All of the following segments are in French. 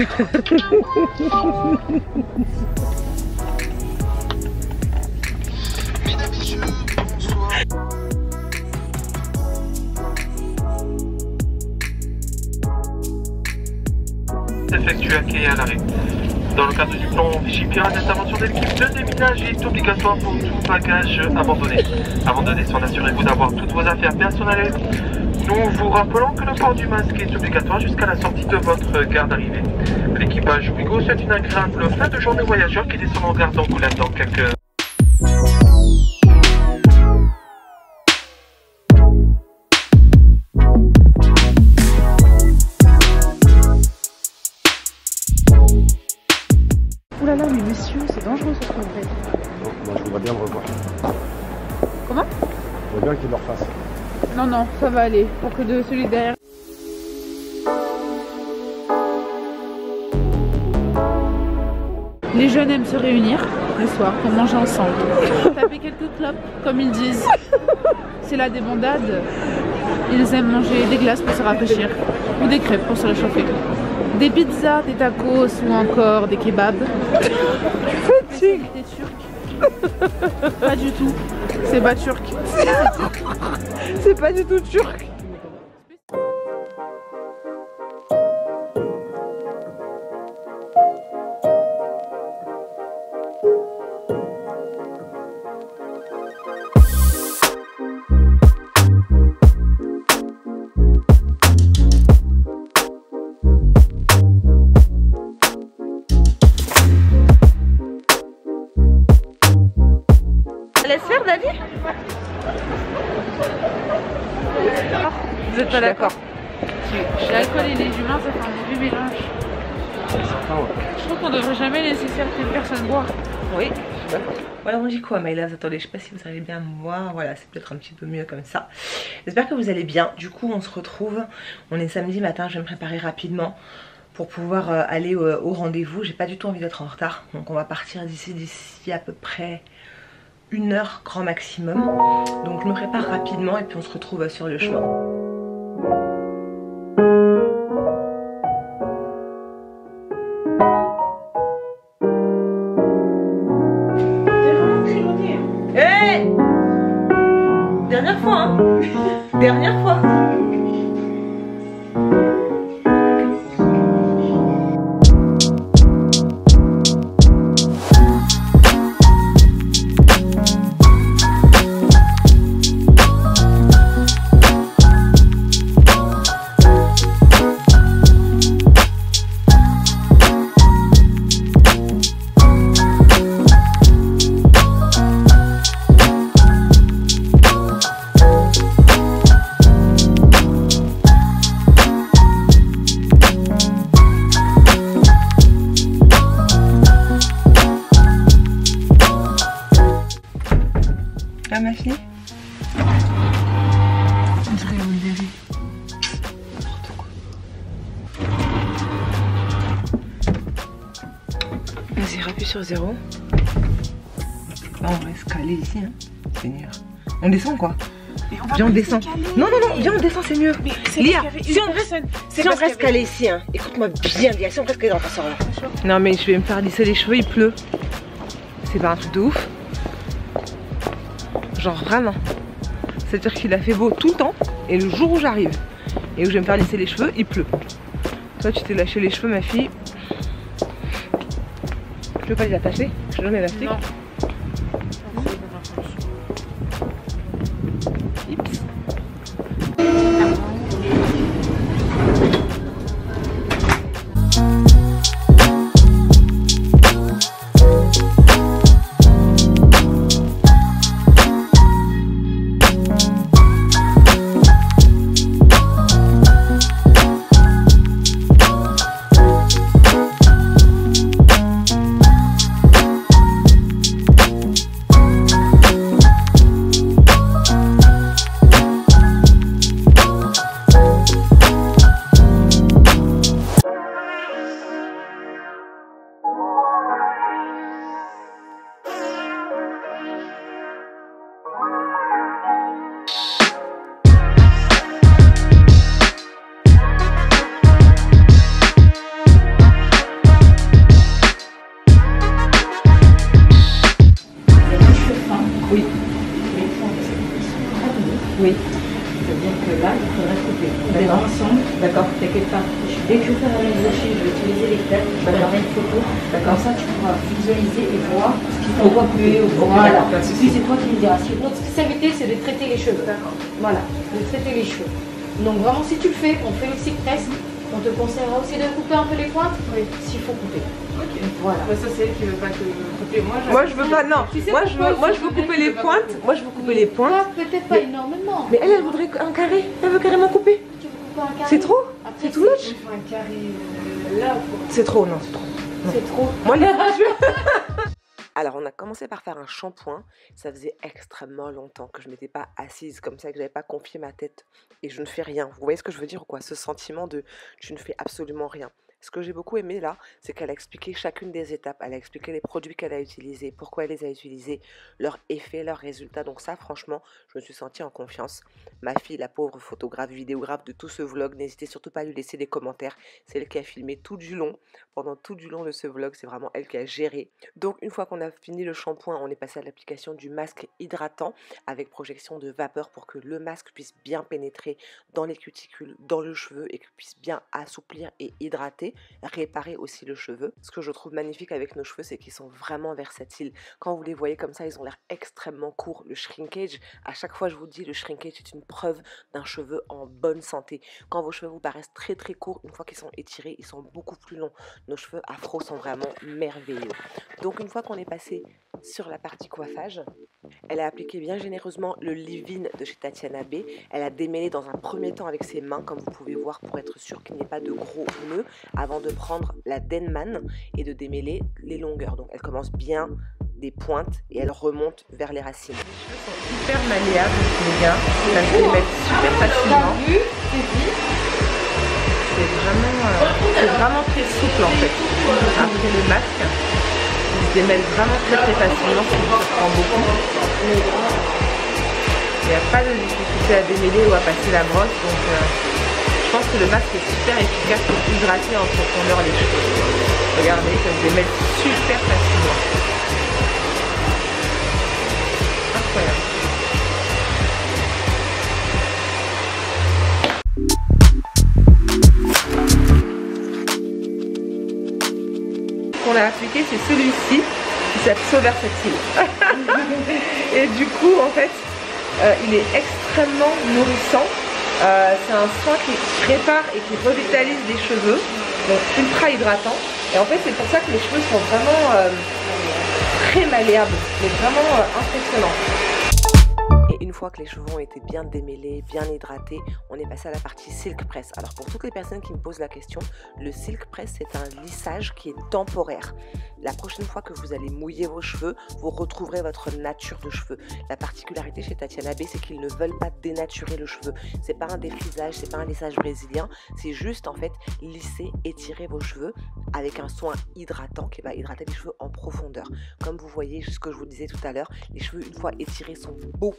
Mesdames, messieurs, bonsoir. Effectué à quai à l'arrêt. Dans le cadre du plan Vigipirate, l'intervention de l'équipe de déminage est obligatoire pour tout bagage abandonné. Abandonné s'en assurez-vous d'avoir toutes vos affaires personnelles. Nous vous rappelons que le port du masque est obligatoire jusqu'à la sortie de votre gare d'arrivée. L'équipage Ouigo souhaite une agréable fin de journée voyageurs qui descendent en gare d'Angoulême dans quelques... Ouh là là, mais messieurs, c'est dangereux ce qu'on fait. Non, moi je voudrais bien le revoir. Comment? Je voudrais bien qu'il le refasse. Non, non, ça va aller, pour que de celui derrière. Les jeunes aiment se réunir le soir pour manger ensemble. Taper quelques clopes, comme ils disent. C'est la débandade. Ils aiment manger des glaces pour se rafraîchir, ou des crêpes pour se réchauffer. Des pizzas, des tacos ou encore des kebabs. Fatigue. Des turcs. Pas du tout. C'est pas turc. C'est pas du tout turc. Laisse faire, David. Vous êtes pas d'accord. L'alcool et les humains, ça fait un mauvais mélange. Certain, ouais. Je trouve qu'on devrait jamais laisser certaines personnes boire. Oui, je suis d'accord. Voilà, on dit quoi, my loves? Attendez, je sais pas si vous allez bien, moi. Voilà, c'est peut-être un petit peu mieux comme ça. J'espère que vous allez bien. Du coup, on se retrouve. On est samedi matin, je vais me préparer rapidement pour pouvoir aller au rendez-vous. J'ai pas du tout envie d'être en retard. Donc, on va partir d'ici à peu près 1 heure grand maximum, donc je me prépare rapidement et puis on se retrouve sur le chemin. Hey, dernière fois, hein. Dernière fois. Vas-y, rappuie sur 0. Là, on reste calé ici, hein. Seigneur. On descend, quoi. Viens, on descend. Non, non, non, viens, on descend, c'est mieux. Léa, si on reste calé ici, hein. Écoute-moi bien, Léa, si on reste calé dans le passeur, là. Non, mais je vais me faire lisser les cheveux, il pleut. C'est pas un truc de ouf. Genre, vraiment. C'est-à-dire qu'il a fait beau tout le temps, et le jour où j'arrive et où je vais me faire lisser les cheveux, il pleut. Toi, tu t'es lâché les cheveux, ma fille. Tu veux pas les attacher? Je te donne l'élastique. Non. Ips. Oui. C'est-à-dire que là, il faudrait couper les ensemble. D'accord. T'inquiète pas. Dès que je vais faire la mise au chien, je vais utiliser les têtes, je vais faire une photo. Comme ça, tu pourras visualiser et voir ce qu'il faut couper. Voilà. Puis c'est toi qui me diras. Notre spécialité, c'est de traiter les cheveux. D'accord. Voilà, de traiter les cheveux. Donc vraiment, si tu le fais, on fait le Silk Press. On te conseillera aussi de couper un peu les pointes. Oui. S'il faut couper. Ok. Voilà. Bah ça c'est elle qui veut pas que couper. Moi je veux pas. Non. Tu sais moi je veux couper les pointes. Moi je veux couper les pointes. Peut-être pas énormément. Mais elle voudrait un carré. Elle veut carrément couper. Tu veux couper un carré. C'est trop. C'est tout lâche. C'est trop. Non, c'est trop. C'est trop. Moi là. Alors on a commencé par faire un shampoing, ça faisait extrêmement longtemps que je ne m'étais pas assise comme ça, que je n'avais pas confié ma tête et je ne fais rien. Vous voyez ce que je veux dire ou quoi? Ce sentiment de tu ne fais absolument rien. Ce que j'ai beaucoup aimé là, c'est qu'elle a expliqué chacune des étapes, elle a expliqué les produits qu'elle a utilisés, pourquoi elle les a utilisés, leurs effets, leurs résultats. Donc ça franchement, je me suis sentie en confiance. Ma fille, la pauvre photographe, vidéographe de tout ce vlog, n'hésitez surtout pas à lui laisser des commentaires. C'est elle qui a filmé tout du long, pendant tout du long de ce vlog, c'est vraiment elle qui a géré. Donc une fois qu'on a fini le shampoing, on est passé à l'application du masque hydratant avec projection de vapeur pour que le masque puisse bien pénétrer dans les cuticules, dans le cheveu et qu'il puisse bien assouplir et hydrater. Réparer aussi le cheveu. Ce que je trouve magnifique avec nos cheveux, c'est qu'ils sont vraiment versatiles. Quand vous les voyez comme ça, ils ont l'air extrêmement courts. Le shrinkage, à chaque fois je vous dis, le shrinkage est une preuve d'un cheveu en bonne santé. Quand vos cheveux vous paraissent très très courts, une fois qu'ils sont étirés, ils sont beaucoup plus longs. Nos cheveux afro sont vraiment merveilleux. Donc une fois qu'on est passé sur la partie coiffage, elle a appliqué bien généreusement le leave-in de chez Tatiana B. Elle a démêlé dans un premier temps avec ses mains, comme vous pouvez voir, pour être sûr qu'il n'y ait pas de gros nœuds, avant de prendre la Denman et de démêler les longueurs. Donc elle commence bien des pointes et elle remonte vers les racines. Les cheveux sont hyper malléables, les gars. Ça se les mettre super facilement. C'est vraiment très souple en fait. Après le masque, ils se démêlent vraiment très facilement, ça se prend beaucoup. Il n'y a pas de difficulté à démêler ou à passer la brosse, donc je pense que le masque est super efficace pour hydrater en profondeur les cheveux. Regardez, ça se démêle super facilement. Incroyable. Qu'on a appliqué, c'est celui-ci qui s'appelle Sauversatile. Et du coup en fait il est extrêmement nourrissant, c'est un soin qui répare et qui revitalise les cheveux, donc ultra hydratant, et en fait c'est pour ça que les cheveux sont vraiment très malléables, mais vraiment impressionnants. Une fois que les cheveux ont été bien démêlés, bien hydratés, on est passé à la partie Silk Press. Alors pour toutes les personnes qui me posent la question, le Silk Press c'est un lissage qui est temporaire. La prochaine fois que vous allez mouiller vos cheveux, vous retrouverez votre nature de cheveux. La particularité chez Tatiana B, c'est qu'ils ne veulent pas dénaturer le cheveu. C'est pas un défrisage, c'est pas un lissage brésilien, c'est juste en fait lisser, étirer vos cheveux avec un soin hydratant qui va hydrater les cheveux en profondeur. Comme vous voyez, ce que je vous disais tout à l'heure, les cheveux une fois étirés sont beaucoup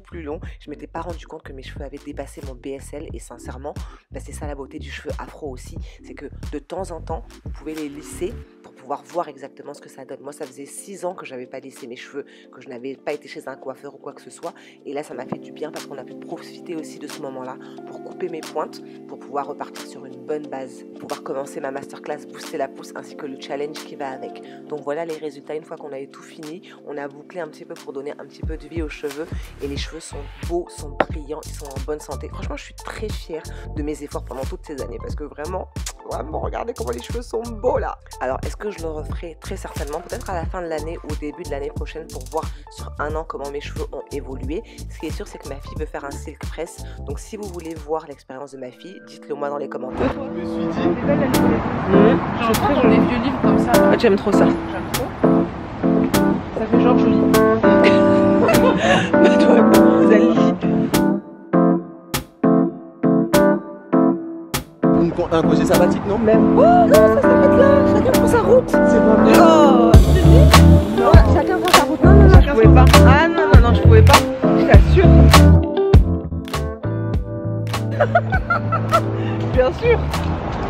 plus long. Je m'étais pas rendu compte que mes cheveux avaient dépassé mon BSL et sincèrement, bah c'est ça la beauté du cheveu afro aussi, c'est que de temps en temps, vous pouvez les lisser pour pouvoir voir exactement ce que ça donne. Moi, ça faisait 6 ans que j'avais pas lissé mes cheveux, que je n'avais pas été chez un coiffeur ou quoi que ce soit et là, ça m'a fait du bien parce qu'on a pu profiter aussi de ce moment-là pour couper mes pointes, pour pouvoir repartir sur une bonne base, pour pouvoir commencer ma masterclass, booster la pousse ainsi que le challenge qui va avec. Donc voilà les résultats, une fois qu'on avait tout fini, on a bouclé un petit peu pour donner un petit peu de vie aux cheveux et les cheveux sont beaux, sont brillants, ils sont en bonne santé. Franchement, je suis très fière de mes efforts pendant toutes ces années parce que vraiment, regardez comment les cheveux sont beaux là. Alors, est-ce que je le referai? Très certainement, peut-être à la fin de l'année ou au début de l'année prochaine pour voir sur un an comment mes cheveux ont évolué. Ce qui est sûr, c'est que ma fille veut faire un Silk Press. Donc, si vous voulez voir l'expérience de ma fille, dites-le moi dans les commentaires. Je me suis dit, j'en prends dans les vieux livres comme ça. Ah, j'aime trop ça. J'aime trop. Ça fait genre joli. Un congé sabbatique, non? Même. Oh non, ça c'est pas de là. Chacun prend sa route. C'est pas bien. Oh, je te dis. Non, chacun prend sa route. Non, non, non, je pouvais pas. Ah non, non, non, je pouvais pas. Je t'assure. Bien sûr.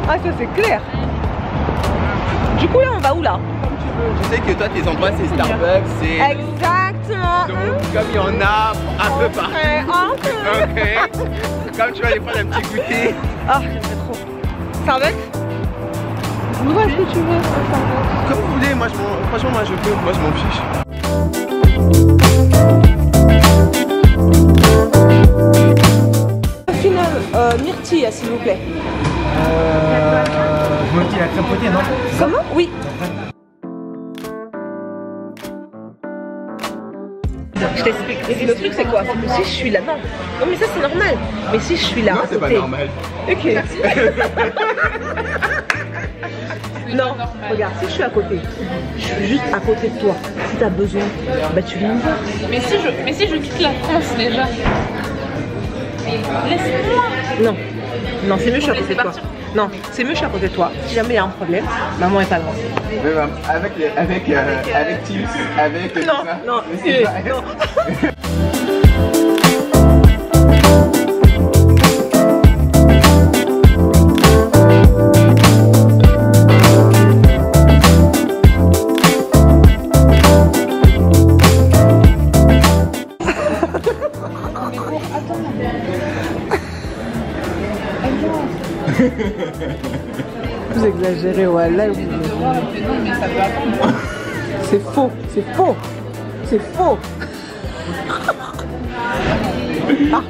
Ah, ça c'est clair. Du coup, là, on va où là? Comme tu veux. Je sais que toi, tes endroits, c'est Starbucks. Exact. exactement. Donc, comme il y en a un peu partout. Ok. Comme tu vas aller prendre un petit goûter. Ah, j'aimerais trop. Starbucks? Où est-ce que tu veux Starbucks? Comme vous voulez, moi je m'en... Franchement, moi je peux, moi je m'en fiche. Myrtille, s'il vous plaît. Myrtille à crème potée, non? Comment? Oui. Je t'explique. Et le truc, c'est quoi? C'est que si je suis là-bas. Non, mais ça, c'est normal. Mais si je suis là. Non, c'est pas normal. Ok. Non, regarde, si je suis à côté, je suis juste à côté de toi. Si t'as besoin, bah tu viens me voir. Mais si je quitte la France déjà. Laisse-moi. Non, non, c'est mieux je suis à côté de toi. Non, c'est mieux je suis à côté de toi. Si jamais il y a un problème, maman est pas loin. Mais maman, avec Teams, avec... Non, non, non. Vous exagérez, voilà. C'est faux, c'est faux, c'est faux. Ah.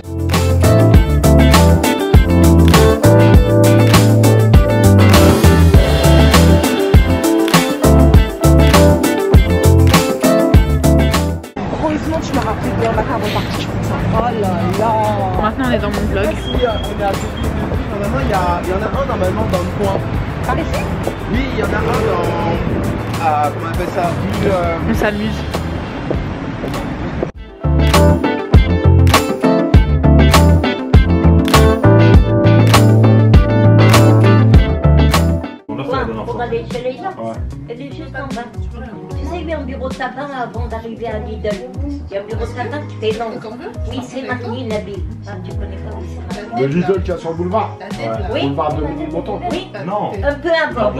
Heureusement, tu m'as rappelé de la matin avant de partir. Oh là là. Maintenant, on est dans mon vlog. Il y en a un normalement dans le coin. Par ici? Oui, il y en a un dans... comment on appelle ça? On s'amuse. Pour aller chez les gens, elle est juste en bas. Tu sais, il y a un bureau de tabac avant d'arriver à Lidl. Il y a un bureau de tabac qui fait long. Oui, c'est Martin Labille. Tu connais pas? Le Lidl qui a sur le boulevard? Oui. Boulevard de Montant? Oui. Non. Un peu avant.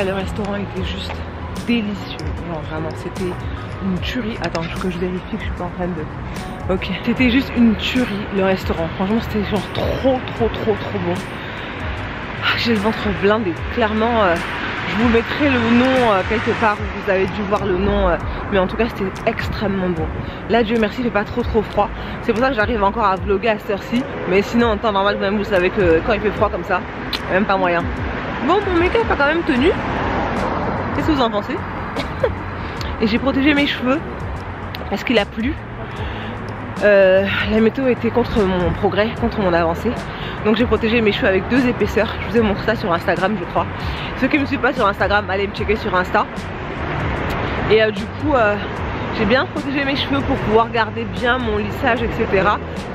Le restaurant était juste délicieux. Non, vraiment, c'était une tuerie. Attends, que je vérifie que je suis pas en train de... Ok. C'était juste une tuerie, le restaurant. Franchement, c'était genre trop bon. Ah, j'ai le ventre blindé. Clairement, je vous mettrai le nom quelque part où vous avez dû voir le nom. Mais en tout cas, c'était extrêmement bon. Là, Dieu merci, il fait pas trop froid. C'est pour ça que j'arrive encore à vlogger à cette heure-ci. Mais sinon, en temps normal, vous savez que quand il fait froid comme ça, même pas moyen. Bon, mon make-up a quand même tenu. Qu'est-ce que vous en pensez? Et j'ai protégé mes cheveux parce qu'il a plu. La météo était contre mon progrès, contre mon avancée. Donc j'ai protégé mes cheveux avec deux épaisseurs. Je vous ai montré ça sur Instagram, je crois. Ceux qui ne me suivent pas sur Instagram, allez me checker sur Insta. Et du coup, j'ai bien protégé mes cheveux pour pouvoir garder bien mon lissage, etc.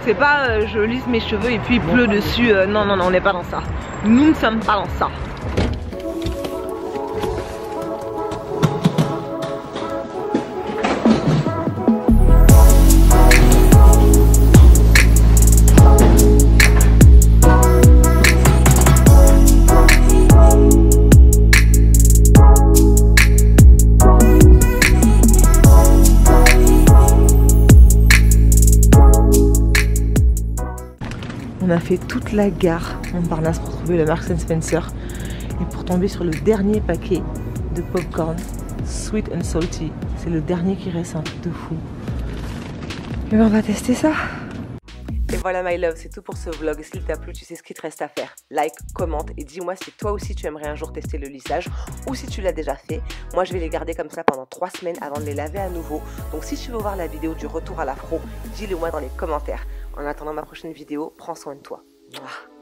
C'est pas je lisse mes cheveux et puis il pleut dessus. Non, non, non, on n'est pas dans ça. Nous ne sommes pas dans ça. On a fait toute la gare en Parnasse pour trouver le Marks & Spencer et pour tomber sur le dernier paquet de popcorn sweet and salty. C'est le dernier qui reste, un truc de fou. Mais on va tester ça. Et Voilà my love, c'est tout pour ce vlog. S'il t'a plu, tu sais ce qu'il te reste à faire. Like, commente et dis-moi si toi aussi tu aimerais un jour tester le lissage ou si tu l'as déjà fait. Moi je vais les garder comme ça pendant 3 semaines avant de les laver à nouveau. Donc si tu veux voir la vidéo du retour à l'afro, dis-le moi dans les commentaires. En attendant ma prochaine vidéo, prends soin de toi. Mouah.